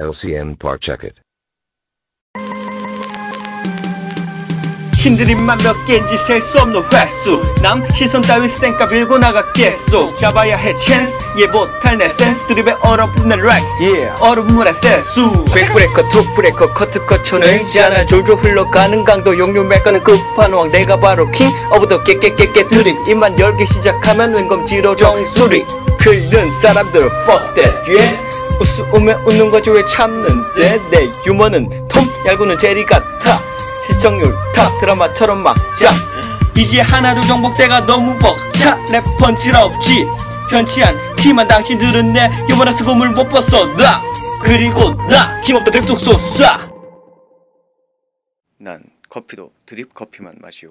LCM Park, check it. 신드림만 몇 개인지 셀 수 없는 횟수 남 시선 따위 스탠가 밀고 나갔겠소. 잡아야 해 찬스 예 못할 내 센스 드립에 얼어붙는 렉 얼음물의 세수 빅브레이커 투브레이커 커트컷 쳐내잖아. 졸졸 흘러가는 강도 용률 메꿔는 끝판왕 내가 바로 킹 오브 더 깨깨깨깨 드립. 입만 열기 시작하면 웬검지로 정수리 긁는 사람들 fuck that yeah. 웃으면 웃는 거지 왜 참는데. 내 유머는 톰 얄구는 제리 같아. 시청률 타 드라마처럼 막자. 이게 하나도 정복대가 너무 벅차. 랩펀치라 없지 편치한 치만 당신들은 내 요번에 수금을 못 벗어. 나 그리고 나 힘없다 드립 쏘쏴. 난 커피도 드립 커피만 마시오.